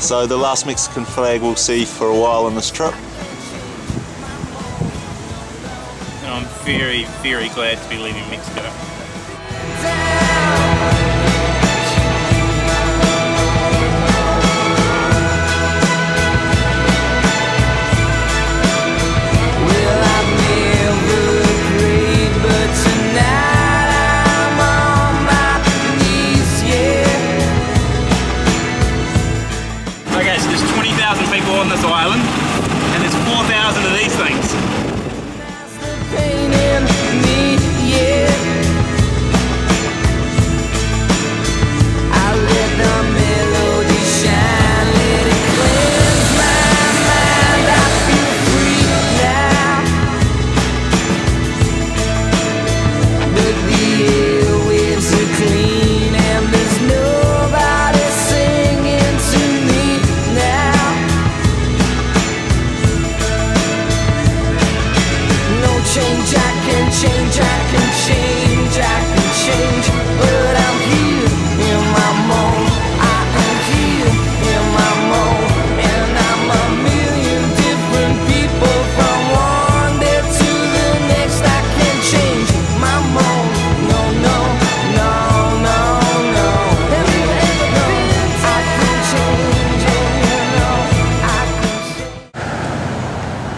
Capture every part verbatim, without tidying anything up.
So the last Mexican flag we'll see for a while on this trip. And I'm very, very glad to be leaving Mexico. On this island, and there's four thousand of these things.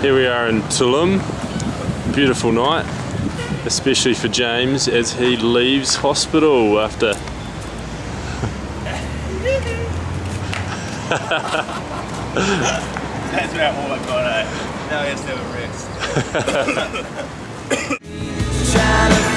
Here we are in Tulum, beautiful night, especially for James as he leaves hospital after that's about all I've got, eh? Now he has to have a rest.